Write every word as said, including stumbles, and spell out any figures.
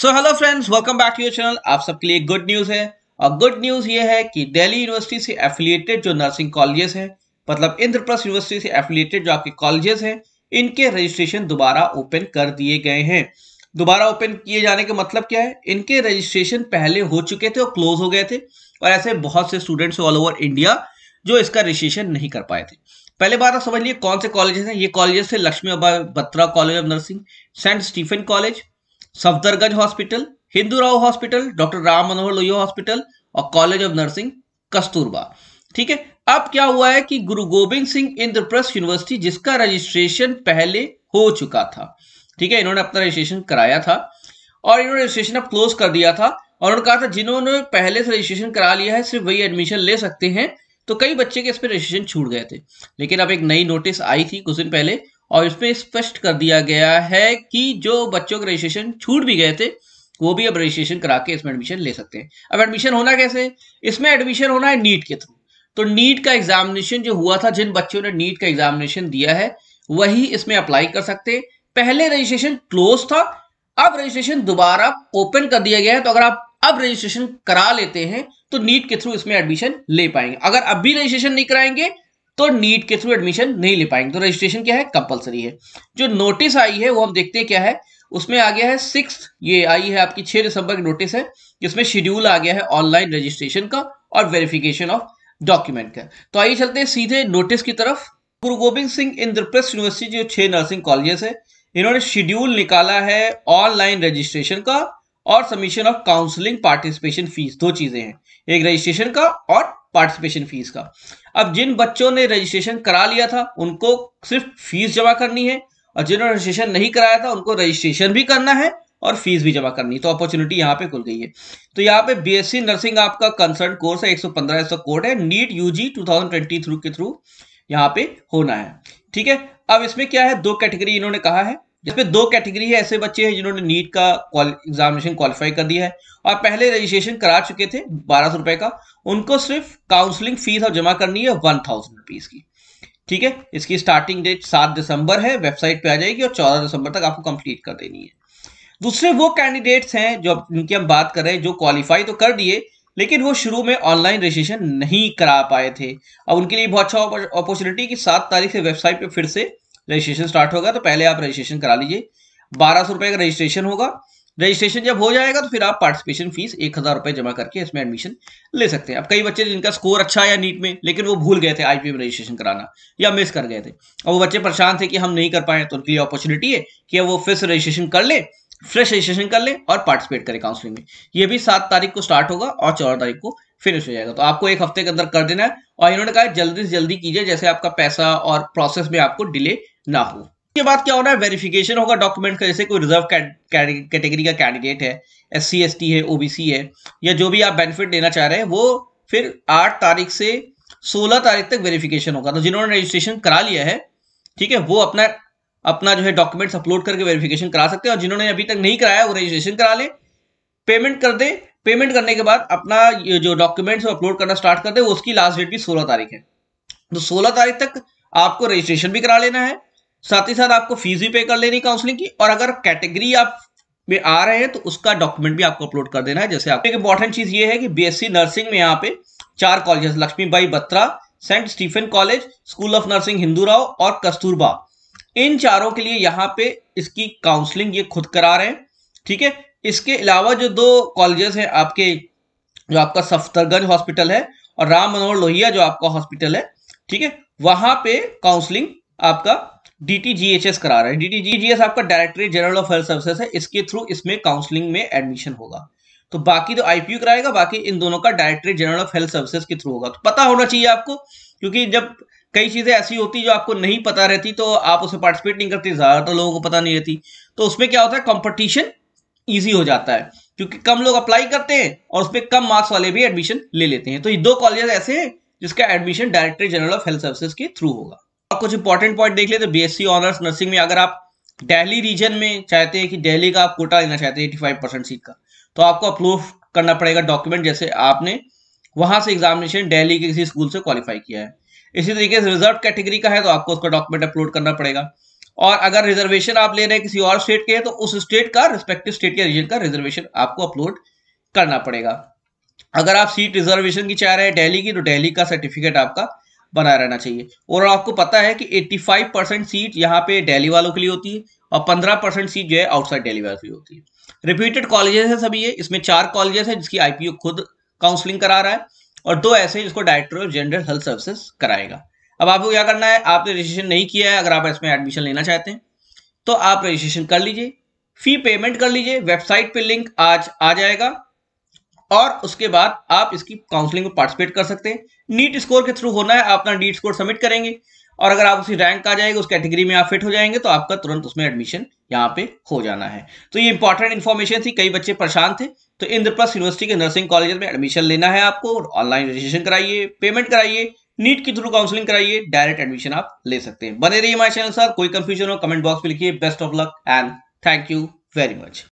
So hello friends, welcome back to your channel. आप सबके लिए गुड न्यूज़ है और गुड न्यूज़ ये है कि दिल्ली यूनिवर्सिटी से एफिलिएटेड जो नर्सिंग कॉलेजेस हैं, मतलब इंद्रप्रस्थ यूनिवर्सिटी से एफिलिएटेड जो आपके कॉलेजेस हैं, इनके रजिस्ट्रेशन दोबारा ओपन कर दिए गए हैं। दोबारा ओपन किए जाने का मतलब क्या है, इनके रजिस्ट्रेशन पहले हो चुके थे और क्लोज हो गए थे और ऐसे बहुत से स्टूडेंट्स ऑल ओवर इंडिया जो इसका रजिस्ट्रेशन नहीं कर पाए थे। पहले बात आप समझ लिए कौन से कॉलेजेस हैं। ये कॉलेजेस थे Lakshmi Bai Batra college of nursing, Saint Stephen college, Safdarjung hospital, Hindu Rao hospital, doctor Ram Manohar Lohia hospital और कॉलेज ऑफ नर्सिंग कस्तूरबा। ठीक है, अब क्या हुआ है कि गुरु गोविंद सिंह इंद्रप्रस्थ यूनिवर्सिटी, जिसका रजिस्ट्रेशन पहले हो चुका था, ठीक है, इन्होंने अपना रजिस्ट्रेशन कराया था और इन्होंने रजिस्ट्रेशन अब क्लोज कर दिया था और उन्होंने कहा था जिन्होंने पहले से रजिस्ट्रेशन करा लिया है सिर्फ वही एडमिशन ले सकते हैं। तो कई बच्चे के इस पर रजिस्ट्रेशन छूट गए थे, लेकिन अब एक नई नोटिस आई थी कुछ दिन पहले और इसमें स्पष्ट कर दिया गया है कि जो बच्चों के रजिस्ट्रेशन छूट भी गए थे वो भी अब रजिस्ट्रेशन करा के इसमें एडमिशन ले सकते हैं। अब एडमिशन होना कैसे, इसमें एडमिशन होना है नीट के थ्रू। तो नीट का एग्जामिनेशन जो हुआ था, जिन बच्चों ने नीट का एग्जामिनेशन दिया है वही इसमें अप्लाई कर सकते हैं। पहले रजिस्ट्रेशन क्लोज था, अब रजिस्ट्रेशन दोबारा ओपन कर दिया गया है। तो अगर आप अब रजिस्ट्रेशन करा लेते हैं तो नीट के थ्रू इसमें एडमिशन ले पाएंगे। अगर अब भी रजिस्ट्रेशन नहीं कराएंगे तो नीट के थ्रू एडमिशन नहीं ले पाएंगे। तो रजिस्ट्रेशन क्या है, कंपलसरी है। जो नोटिस आई है वो हम देखते हैं क्या है। उसमें आ गया है सिक्स, ये आई है आपकी छह दिसंबर की नोटिस है, जिसमें शेड्यूल आ गया है ऑनलाइन रजिस्ट्रेशन का और वेरिफिकेशन ऑफ डॉक्यूमेंट का। तो आइए चलते हैं सीधे नोटिस की तरफ। गुरु गोविंद सिंह इंद्रप्रस्थ यूनिवर्सिटी जो छह नर्सिंग कॉलेजेस है, इन्होंने शेड्यूल निकाला है ऑनलाइन रजिस्ट्रेशन का और submission of counselling participation fees. दो चीजें हैं, एक रजिस्ट्रेशन का और पार्टिसिपेशन फीस का। अब जिन बच्चों ने रजिस्ट्रेशन करा लिया था उनको सिर्फ फीस जमा करनी है और जिन्होंने रजिस्ट्रेशन नहीं कराया था उनको रजिस्ट्रेशन भी करना है और फीस भी जमा करनी है। तो अपॉर्चुनिटी यहाँ पे खुल गई है। तो यहाँ पे बीएससी नर्सिंग आपका कंसर्न कोर्स है, एक सौ पंद्रह इसका कोड है, NEET UG two thousand twenty through के थ्रू यहाँ पे होना है। ठीक है, अब इसमें क्या है, दो कैटेगरी इन्होंने कहा है। इसमें दो कैटेगरी है, ऐसे बच्चे हैं जिन्होंने नीट का एग्जामिनेशन क्वालिफाई कर दिया है और पहले रजिस्ट्रेशन करा चुके थे बारह सौ रुपए का, उनको सिर्फ काउंसलिंग फीस अब जमा करनी है वन थाउजेंड रुपीज की। ठीक है, इसकी स्टार्टिंग डेट सात दिसंबर है, वेबसाइट पे आ जाएगी और चौदह दिसंबर तक आपको कंप्लीट कर देनी है। दूसरे वो कैंडिडेट्स हैं जो जिनकी हम बात कर रहे हैं, जो क्वालिफाई तो कर दिए लेकिन वो शुरू में ऑनलाइन रजिस्ट्रेशन नहीं करा पाए थे। अब उनके लिए बहुत अच्छा अपॉर्चुनिटी कि सात तारीख से वेबसाइट पे फिर से रजिस्ट्रेशन स्टार्ट होगा। तो पहले आप रजिस्ट्रेशन करा लीजिए, बारह सौ रुपये का रजिस्ट्रेशन होगा। रजिस्ट्रेशन जब हो जाएगा तो फिर आप पार्टिसिपेशन फीस एक हज़ार रुपये जमा करके इसमें एडमिशन ले सकते हैं। अब कई बच्चे जिनका स्कोर अच्छा आया नीट में, लेकिन वो भूल गए थे आईपीयू में रजिस्ट्रेशन कराना या मिस कर गए थे और वो बच्चे परेशान थे कि हम नहीं कर पाए, तो उनके लिए अपॉर्चुनिटी है कि वो फिर से रजिस्ट्रेशन कर ले, फ्रेश रजिस्ट्रेशन कर ले और पार्टिसिपेट करें काउंसलिंग में। ये भी सात तारीख को स्टार्ट होगा और चौदह तारीख को फिनिश हो जाएगा। तो आपको एक हफ्ते के अंदर कर देना है और इन्होंने कहा जल्दी से जल्दी कीजिए, जैसे आपका पैसा और प्रोसेस में आपको डिले ना हो। इसके बाद क्या होना है, वेरिफिकेशन होगा डॉक्यूमेंट का। जैसे कोई रिजर्व कैटेगरी का कैंडिडेट है, एस सी एस टी है, ओबीसी है, या जो भी आप बेनिफिट देना चाह रहे हैं, वो फिर आठ तारीख से सोलह तारीख तक वेरिफिकेशन होगा। तो जिन्होंने रजिस्ट्रेशन करा लिया है, ठीक है, वो अपना अपना जो है डॉक्यूमेंट्स अपलोड करके वेरिफिकेशन करा सकते हैं और जिन्होंने अभी तक नहीं कराया वो रजिस्ट्रेशन करा लें, पेमेंट कर दें। पेमेंट करने के बाद अपना ये जो डॉक्यूमेंट्स अपलोड करना स्टार्ट कर दें। उसकी लास्ट डेट भी सोलह तारीख है, तो सोलह तारीख तक आपको रजिस्ट्रेशन भी करा लेना है, साथ ही साथ आपको फीस भी पे कर लेनी काउंसलिंग की, और अगर कैटेगरी आप में आ रहे हैं तो उसका डॉक्यूमेंट भी आपको अपलोड कर देना है। जैसे आपको एक इंपॉर्टेंट चीज ये है कि बीएससी नर्सिंग में यहाँ पे चार colleges, Lakshmi Bai Batra, Saint Stephen college, school of nursing Hindu Rao और कस्तूरबा, इन चारों के लिए यहाँ पे इसकी काउंसलिंग ये खुद करा रहे हैं। ठीक है, इसके अलावा जो दो कॉलेजेस हैं आपके, जो आपका सफदरगंज हॉस्पिटल है और राम मनोहर लोहिया जो आपका हॉस्पिटल है, ठीक है, वहां पे काउंसलिंग आपका डीटीजीएचएस करा रहा है। डीटीजीएचएस आपका directorate general of health services है, इसके थ्रू इसमें काउंसलिंग में एडमिशन होगा। तो बाकी तो आईपीयू कराएगा, बाकी इन दोनों का directorate general of health services के थ्रू होगा। तो पता होना चाहिए आपको, क्योंकि जब कई चीजें ऐसी होती जो आपको नहीं पता रहती तो आप उसमें पार्टिसिपेट नहीं करते, ज्यादातर लोगों को पता नहीं रहती। तो उसमें क्या होता है, कंपटीशन ईजी हो जाता है क्योंकि कम लोग अप्लाई करते हैं और उसमें कम मार्क्स वाले भी एडमिशन ले लेते हैं। तो ये दो कॉलेजेस ऐसे हैं जिसका admission directorate general of health services के थ्रू होगा। और कुछ इंपॉर्टेंट पॉइंट देख ले तो बीएससी ऑनर्स नर्सिंग में अगर आप दिल्ली रीजन में चाहते हैं कि दिल्ली का आप कोटा लेना चाहते हैं पचासी परसेंट सीट का, तो आपको अप्रूव करना पड़ेगा डॉक्यूमेंट जैसे आपने वहां से एग्जामिनेशन दिल्ली के किसी स्कूल से क्वालिफाई किया है। इसी तरीके से रिजर्व कैटेगरी का है तो आपको उसका डॉक्यूमेंट अपलोड करना पड़ेगा। और अगर रिजर्वेशन आप ले रहे हैं किसी और स्टेट के तो उस स्टेट का रिस्पेक्टिव स्टेट के रीजन का रिजर्वेशन आपको अपलोड करना पड़ेगा। अगर आप सीट रिजर्वेशन की चाह रहे हैं दिल्ली की तो दिल्ली का सर्टिफिकेट आपका बना रहना चाहिए। और आपको पता है कि पचासी परसेंट सीट यहाँ पे दिल्ली वालों के लिए होती है और पंद्रह परसेंट सीट जो है आउटसाइड दिल्ली वालों के लिए होती है। रिपीटेड कॉलेजेस है सभी ये, इसमें चार कॉलेजेस है जिसकी आईपीयू खुद काउंसलिंग करा रहा है और दो ऐसे जिसको डायरेक्टरेट जनरल हेल्थ सर्विसेज कराएगा। अब आपको क्या करना है, आपने रजिस्ट्रेशन नहीं किया है, अगर आप इसमें एडमिशन लेना चाहते हैं तो आप रजिस्ट्रेशन कर लीजिए, फी पेमेंट कर लीजिए, वेबसाइट पे लिंक आज आ जाएगा और उसके बाद आप इसकी काउंसलिंग में पार्टिसिपेट कर सकते हैं। नीट स्कोर के थ्रू होना है, आप अपना नीट स्कोर सबमिट करेंगे और अगर आप उसी रैंक आ जाएगा, उस कैटेगरी में आप फिट हो जाएंगे तो आपका तुरंत उसमें एडमिशन यहाँ पे हो जाना है। तो ये इंपॉर्टेंट इन्फॉर्मेशन थी, कई बच्चे परेशान थे। तो इंद्रप्रस्थ यूनिवर्सिटी के नर्सिंग कॉलेज में एडमिशन लेना है आपको, ऑनलाइन रजिस्ट्रेशन कराइए, पेमेंट कराइए, नीट के थ्रू काउंसलिंग कराइए, डायरेक्ट एडमिशन आप ले सकते हैं। बने रहिए हमारे चैनल सर। कोई कंफ्यूजन हो कमेंट बॉक्स में लिखिए। Best of luck and thank you very much.